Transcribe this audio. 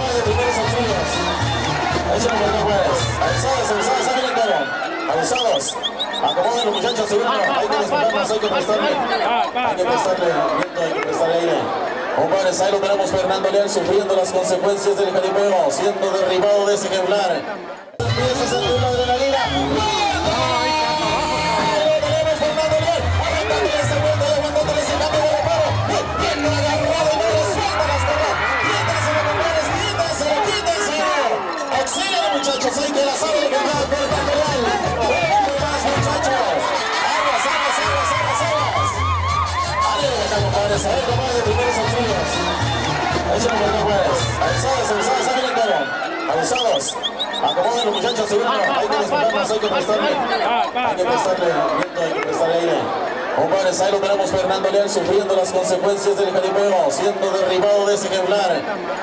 Un padre, lo tenemos Fernando Leal sufriendo las consecuencias del jalipeo, siendo derribado de ese jeblar. Empieza a sentir la adrenalina. Lo tenemos Fernando Leal, aguantando ese vuelta y aguantando ese cambio de paro. Bien agarrado y no le suelta las caras. Quítaselo, compadres, quítaselo, quítaselo. Auxilio, muchachos, hay que la sabe el jeblar Fernando Leal. ¿Cómo vas, muchachos? Aguas, aguas, aguas, aguas, aguas. Adelante, compadres, a ver, compadres, abusados, acomoden los muchachos, se unen, hay que respetarlos, hay que prestarle movimiento, hay que prestarle aire. Compadres, ahí lo tenemos Fernando Leal sufriendo las consecuencias del jalipeo, siendo derribado de ese jeblar.